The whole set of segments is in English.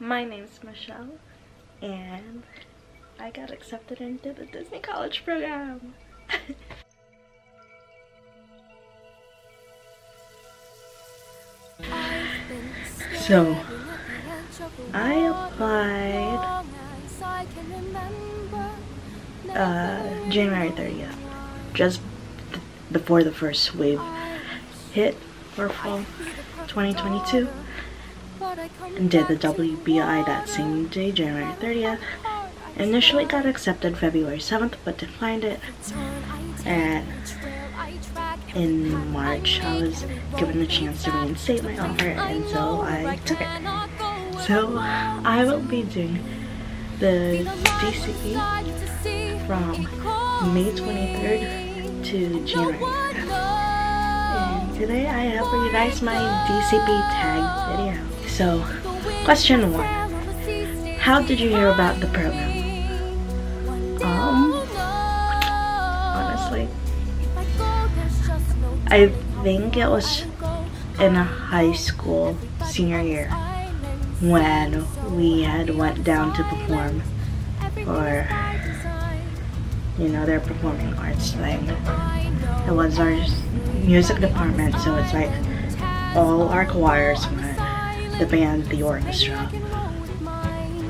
My name's Michelle, and I got accepted into the Disney College Program. So, I applied January 30th, just before the first wave hit for fall 2022, and did the WBI that same day, January 30th. Initially got accepted February 7th, but declined it. And in March, I was given the chance to reinstate my offer, and so I took it. So I will be doing the DCE from May 23rd to January 5th. And today I have for you guys my DCP tag video. So, question 1. How did you hear about the program? Honestly, I think it was in a high school senior year when we had went down to perform for, you know, their performing arts thing. It was our music department, so it's like all our choirs went, the band, the orchestra.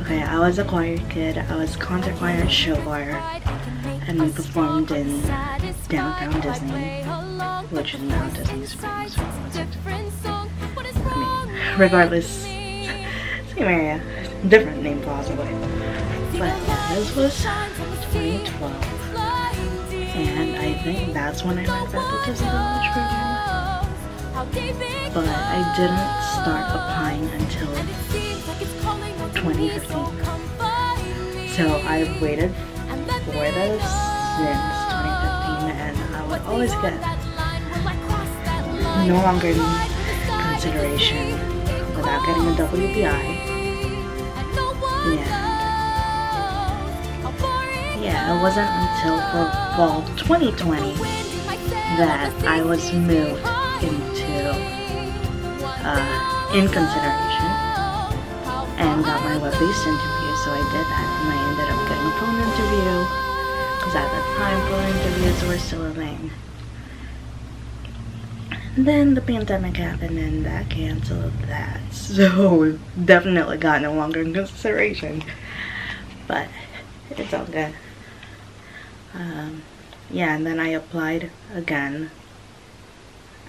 Okay, I was a choir kid. I was concert choir and show choir, and we performed in downtown Disney, which is now Disney Springs. Regardless, same area, different name possibly. But yeah, this was 2012, and I think that's when I heard about the Disney College Program. But I didn't start applying until 2015. So I've waited for this since 2015, and I will always get no longer in consideration without getting a WBI. Yeah, it wasn't until fall 2020 that I was moved into in consideration and got my web-based interview, so I did that, and I ended up getting a phone interview, because at that time, phone interviews were still a thing. And then the pandemic happened, and that canceled that, so definitely got no longer in consideration, but it's all good. Yeah, and then I applied again.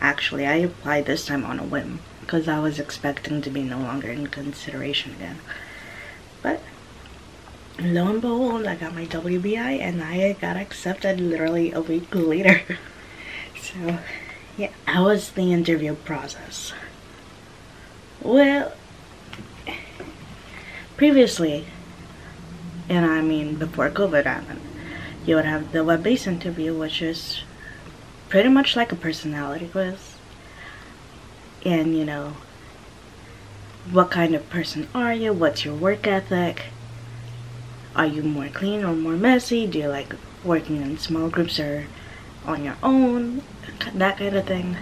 Actually, I applied this time on a whim, because I was expecting to be no longer in consideration again. But lo and behold, I got my WBI, and I got accepted literally a week later. So yeah, how was the interview process? Well, previously, and I mean before COVID happened, you would have the web-based interview, which is pretty much like a personality quiz. And, you know, what kind of person are you? What's your work ethic? Are you more clean or more messy? Do you like working in small groups or on your own? That kind of thing.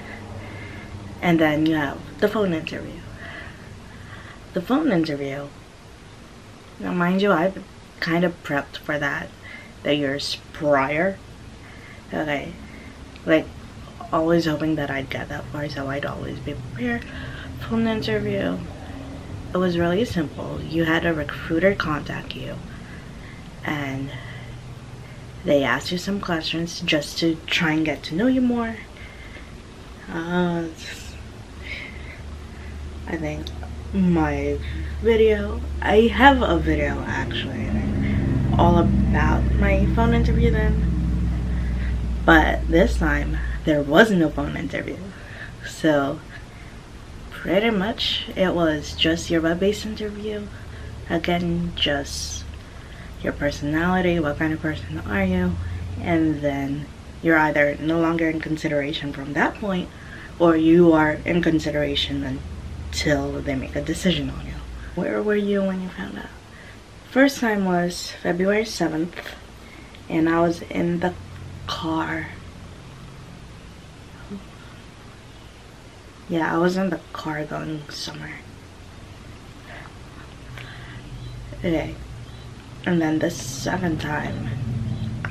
And then you have the phone interview. The phone interview, now mind you, I've kind of prepped for that the years prior. Okay, like, always hoping that I'd get that far, so I'd always be prepared. Phone interview, it was really simple. You had a recruiter contact you, and they asked you some questions just to try and get to know you more. I think my video, I have a video actually all about my phone interview then. But this time, there was no phone interview. So pretty much, it was just your web-based interview. Again, just your personality, what kind of person are you? And then you're either no longer in consideration from that point, or you are in consideration until they make a decision on you. Where were you when you found out? First time was February 7th, and I was in the car. Yeah, I was in the car going somewhere. today. And then the seventh time,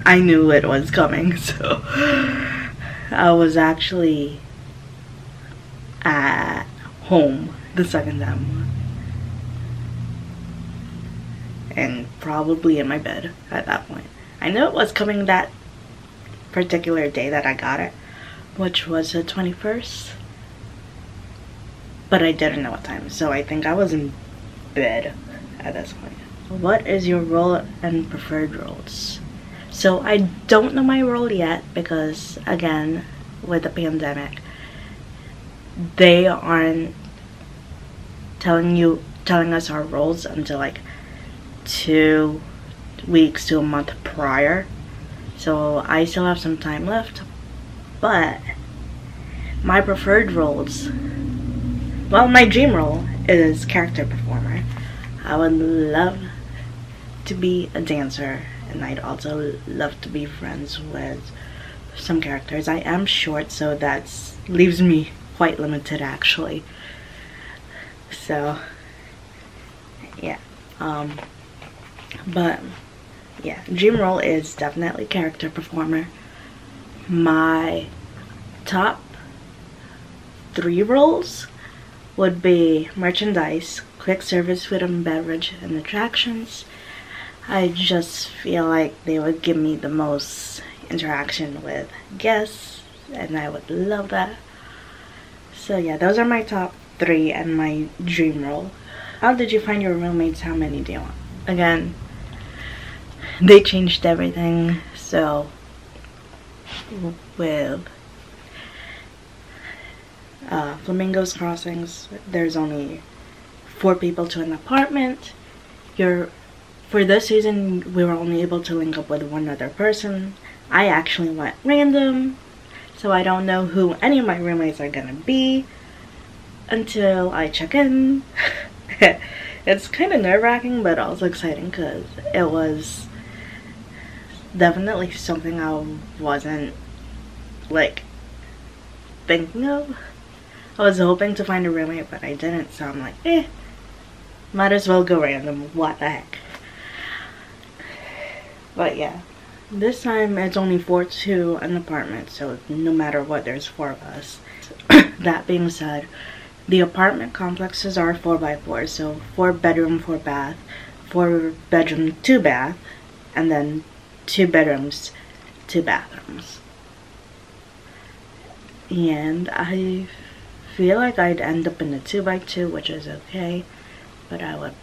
I knew it was coming, so I was actually at home the second time. And probably in my bed at that point. I knew it was coming that particular day that I got it, which was the 21st. But I didn't know what time, so I think I was in bed at this point. What is your role and preferred roles? So I don't know my role yet because, again, with the pandemic, they aren't telling us our roles until like 2 weeks to a month prior. So I still have some time left, but my preferred roles, well, my dream role is character performer. I would love to be a dancer, and I'd also love to be friends with some characters. I am short, so that leaves me quite limited actually. So yeah, but yeah, dream role is definitely character performer. My top 3 roles would be merchandise, quick service food and beverage, and attractions. I just feel like they would give me the most interaction with guests, and I would love that. So yeah, those are my top 3 and my dream role. How did you find your roommates? How many do you want? Again, they changed everything, so with Flamingo's Crossings, there's only 4 people to an apartment. For this season, we were only able to link up with one other person. I actually went random, so I don't know who any of my roommates are gonna be until I check in. It's kind of nerve-wracking, but also exciting because it was definitely something I wasn't like thinking of. I was hoping to find a roommate, but I didn't, so I'm like, might as well go random, what the heck. But yeah, this time it's only 4 to an apartment, so no matter what, there's 4 of us. That being said, the apartment complexes are 4x4, so 4 bedroom, 4 bath, 4 bedroom, 2 bath, and then 2 bedrooms, 2 bathrooms. And I feel like I'd end up in a 2x2, which is okay, but I would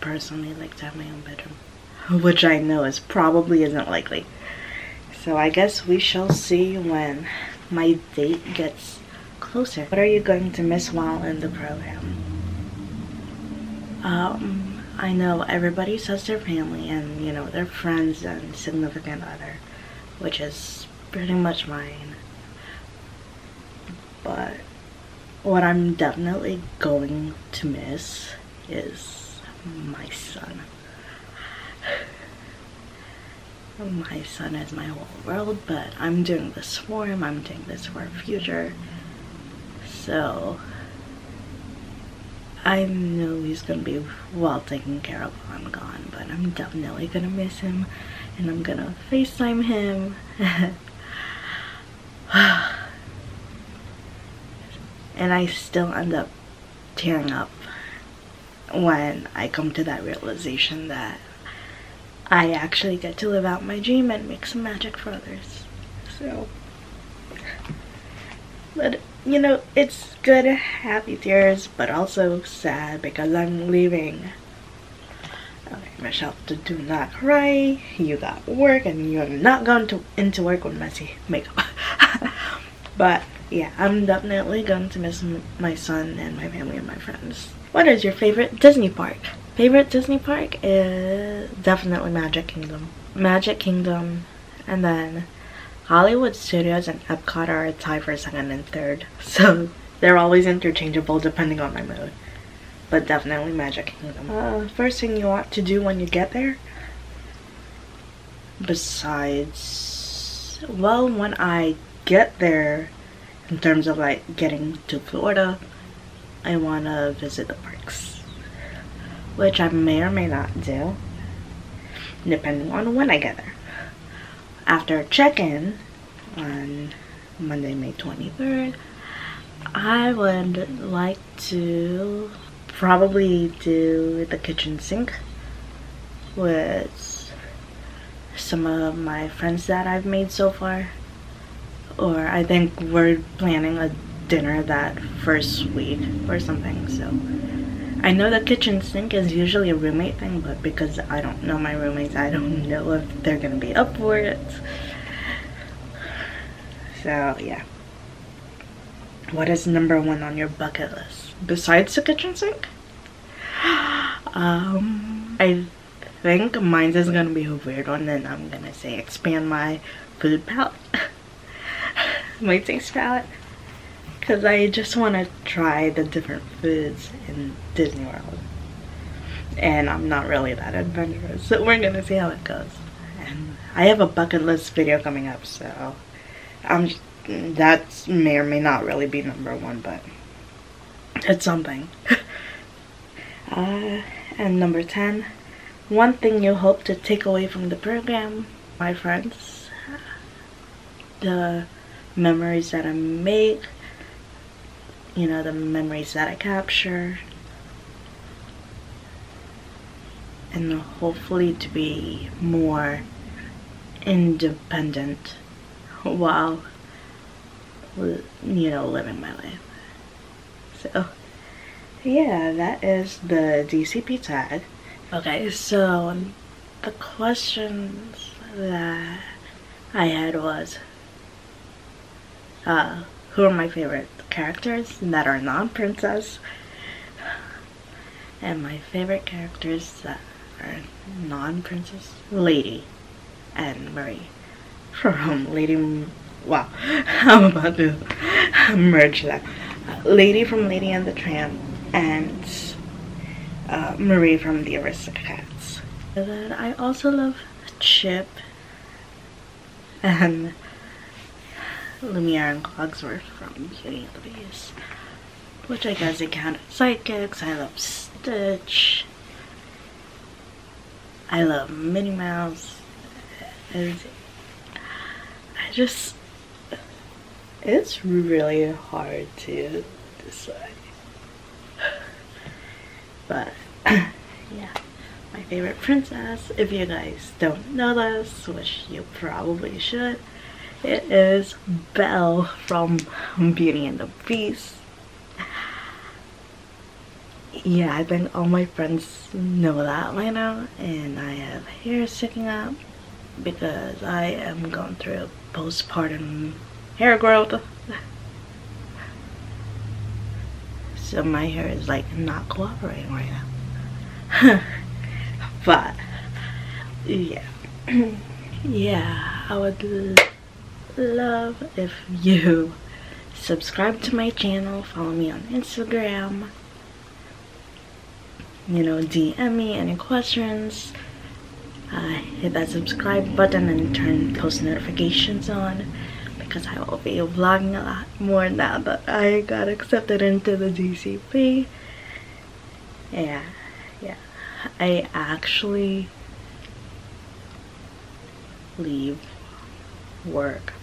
personally like to have my own bedroom, which I know is probably isn't likely. So I guess we shall see when my date gets closer. What are you going to miss while in the program? I know everybody says their family and, you know, their friends and significant other, which is pretty much mine. But what I'm definitely going to miss is my son. My son is my whole world, but I'm doing this for him. I'm doing this for our future. So I know he's gonna be well taken care of while I'm gone, but I'm definitely gonna miss him, and I'm gonna FaceTime him. And I still end up tearing up when I come to that realization that I actually get to live out my dream and make some magic for others. So, but you know, it's good, happy tears, but also sad because I'm leaving. Okay, Michelle, do not cry. You got work and you're not going into work with messy makeup. But yeah, I'm definitely going to miss my son and my family and my friends. What is your favorite Disney park? Favorite Disney park is definitely Magic Kingdom. Magic Kingdom, and then Hollywood Studios and Epcot are a tie for 2nd and 3rd, so they're always interchangeable depending on my mood. But definitely Magic Kingdom. First thing you want to do when you get there? Besides, well, when I get there, in terms of like getting to Florida, I want to visit the parks. which I may or may not do, depending on when I get there. After check-in on Monday, May 23rd, I would like to probably do the kitchen sink with some of my friends that I've made so far. Or I think we're planning a dinner that first week or something. So I know the kitchen sink is usually a roommate thing, but because I don't know my roommates, I don't know if they're gonna be up for it. So yeah. What is #1 on your bucket list besides the kitchen sink? I think mine's is gonna be a weird one, and I'm gonna say expand my food palette, my taste palette, because I just want to try the different foods in Disney World, and I'm not really that adventurous, so we're gonna see how it goes. And I have a bucket list video coming up, so that may or may not really be #1, but it's something. And number 10, one thing you hope to take away from the program. My friends, the memories that I make, you know, the memories that I capture, and hopefully to be more independent while, you know, living my life. So yeah, that is the DCP tag. Okay, so the questions that I had was, who are my favorite characters that are non-princess, and my favorite characters that are non-princess, Lady and Marie from Lady, wow, I'm about to merge that, Lady from Lady and the Tramp, and Marie from The Aristocats. And then I also love Chip and Lumiere and Cogsworth from Beauty and the Beast, which I guess they count as sidekicks. I love Stitch. I love Minnie Mouse. And I just, it's really hard to decide. But yeah, my favorite princess, if you guys don't know this, which you probably should, it is Belle from Beauty and the Beast. Yeah, I think all my friends know that by now, and I have hair sticking up because I am going through postpartum hair growth. So my hair is like not cooperating right now. But yeah. Yeah, I would love if you subscribe to my channel, follow me on Instagram, you know, DM me any questions, hit that subscribe button and turn post notifications on, because I will be vlogging a lot more now that I got accepted into the DCP. yeah, I actually leave work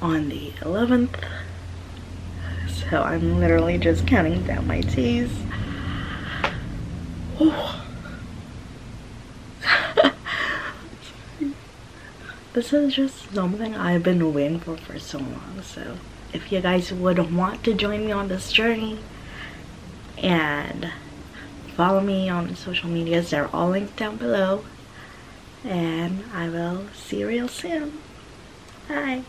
on the 11th, so I'm literally just counting down my T's. This is just something I've been waiting for so long, so if you guys would want to join me on this journey and follow me on social medias, they're all linked down below, and I will see you real soon. Bye.